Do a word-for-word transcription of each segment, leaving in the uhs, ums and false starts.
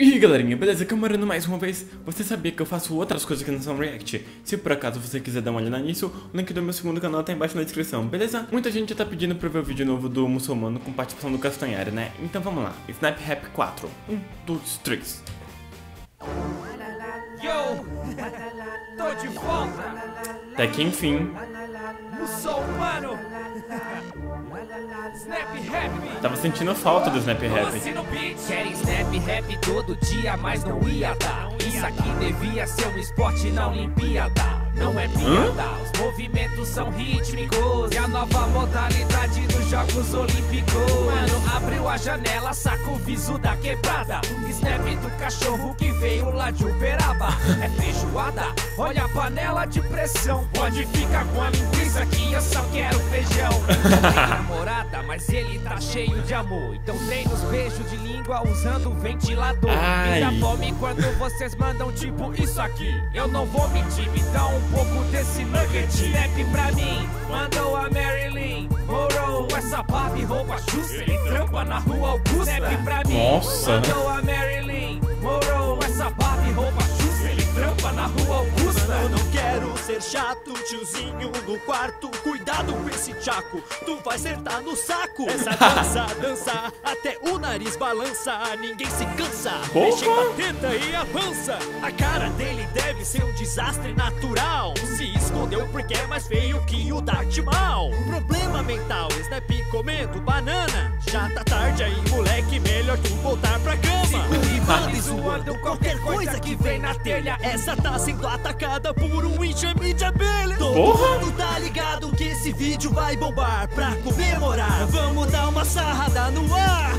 E aí galerinha, beleza? Camarando mais uma vez. Você sabia que eu faço outras coisas que não são react? Se por acaso você quiser dar uma olhada nisso, o link do meu segundo canal tá embaixo na descrição, beleza? Muita gente já tá pedindo pra eu ver o vídeo novo do Mussoumano com participação do Castanhari, né? Então vamos lá, Snap Rap quatro. um, dois, três. Yo! Tô de volta! Até que enfim. Mussoumano! Snap Rap! Tava sentindo falta do Snap Rap. Querem Snap Rap todo dia, mas não ia dar. Isso aqui devia ser um esporte na Olimpíada. Não é piada, os movimentos são rítmicos. É a nova modalidade dos Jogos Olímpicos. Mano, abriu a janela, saca o viso da quebrada. Snap do cachorro que veio lá de Uberaba. É feijoada, olha a panela de pressão. Pode ficar com a linguiça que eu só quero feijão. Namorada, mas ele tá cheio de amor. Então treina os beijos de língua usando o ventilador. Me dá fome quando vocês mandam tipo isso aqui. Eu não vou mentir, me dá um pouco desse nugget. Snap pra mim, mandou a Marilyn Morou. Essa Barbie rouba justa e trampa na rua Augusta. Snap pra mim, nossa, mandou a Marilyn Morou. Essa Barbie rouba justa e trampa na rua Augusta. Eu não quero ser chato, tiozinho no quarto. Cuidado com esse tchaco, tu vai acertar no saco. Essa dança, dança, até o nariz balança. Ninguém se cansa, mexe na teta e avança. A cara dele deve ser um desastre natural. Se escondeu porque é mais feio que o Dark Mal. Problema mental, Snap comendo banana. Já tá tarde aí, moleque, melhor tu voltar pra cama. E manda e zoando qualquer coisa que vem na telha. Essa tá sendo atacada por um enxame de abelha. Todo mundo tá ligado que esse vídeo vai bombar. Pra comemorar, vamos dar uma sarrada no ar.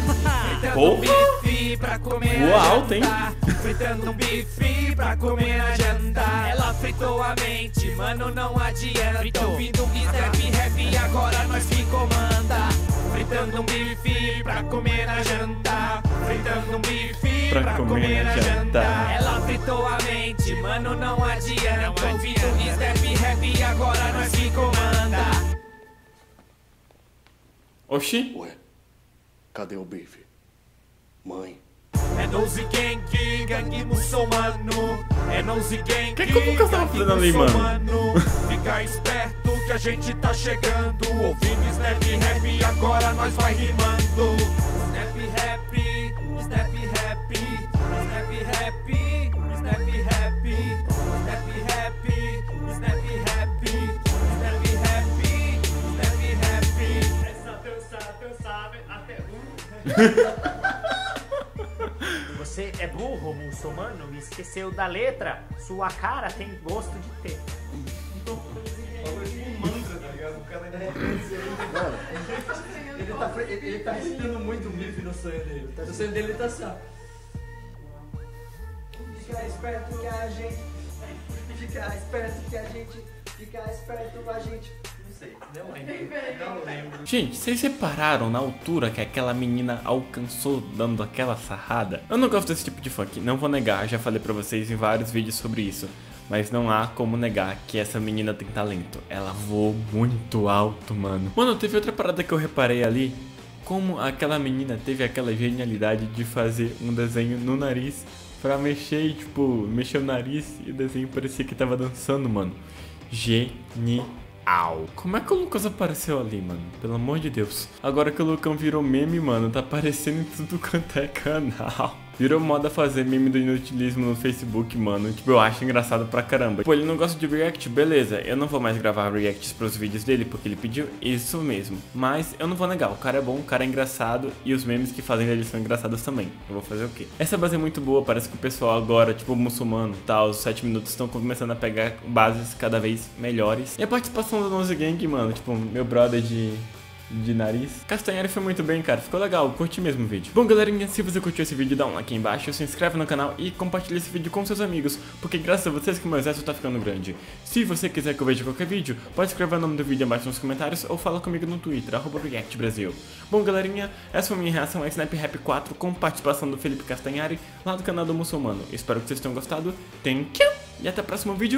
Fritando um bife pra comer a jantar. Fritando um bife pra comer a jantar. Ela fritou a mente, mano, não adianta. Tô vindo Snap Rap, agora nós que comanda. Fritando um bife pra comer a jantar. Fritando um bife pra comer a jantar. Ela fritou a mente, mano, não adianta. Tô vindo Snap Rap, agora nós que comanda. Oxi? Ué, cadê o bife? Mãe. É doze Genki, Gangue Mussoumano. É doze Genki, que que eu tava fazendo ali, mano? Fica esperto que a gente tá chegando. Ouvindo Snap Rap, agora nós vai rimando. Snap Rap, Snap Rap, Snap Rap, Snap Rap, Snap Rap, Snap Rap, Snap Rap, Snap Rap. Essa dança, dança até um. Você é burro, Mussoumano, me esqueceu da letra. Sua cara tem gosto de ter. Ele tá, ele tá recitando muito o bife no sonho dele. No sonho dele tá só. Fica esperto que a gente. Fica esperto que a gente. Fica esperto com a gente. Não sei, não lembro. Não lembro. Gente, vocês repararam na altura que aquela menina alcançou dando aquela sarrada? Eu não gosto desse tipo de funk, não vou negar, já falei pra vocês em vários vídeos sobre isso. Mas não há como negar que essa menina tem talento. Ela voou muito alto, mano. Mano, teve outra parada que eu reparei ali. Como aquela menina teve aquela genialidade de fazer um desenho no nariz pra mexer e, tipo, mexer o nariz e o desenho parecia que tava dançando, mano. Genial. Como é que o Lucas apareceu ali, mano? Pelo amor de Deus. Agora que o Lucão virou meme, mano, tá aparecendo em tudo quanto é canal. Virou moda fazer meme do inutilismo no Facebook, mano. Tipo, eu acho engraçado pra caramba. Pô, ele não gosta de react, beleza. Eu não vou mais gravar reacts pros vídeos dele porque ele pediu isso mesmo. Mas eu não vou negar, o cara é bom, o cara é engraçado. E os memes que fazem dele são engraçados também. Eu vou fazer o quê? Essa base é muito boa, parece que o pessoal agora, tipo, Mussoumano e tal, os sete minutos estão começando a pegar bases cada vez melhores. E a participação do doze Gang, mano, tipo, meu brother de, de nariz. Castanhari foi muito bem, cara, ficou legal, curti mesmo o vídeo. Bom, galerinha, se você curtiu esse vídeo, dá um like aí embaixo, se inscreve no canal e compartilha esse vídeo com seus amigos, porque graças a vocês que o meu exército tá ficando grande. Se você quiser que eu veja qualquer vídeo, pode escrever o nome do vídeo abaixo nos comentários ou fala comigo no Twitter, arroba ReactBrasil. Bom, galerinha, essa foi minha reação a Snap Rap quatro com participação do Felipe Castanhari, lá do canal do Mussoumano. Espero que vocês tenham gostado, thank you, e até o próximo vídeo.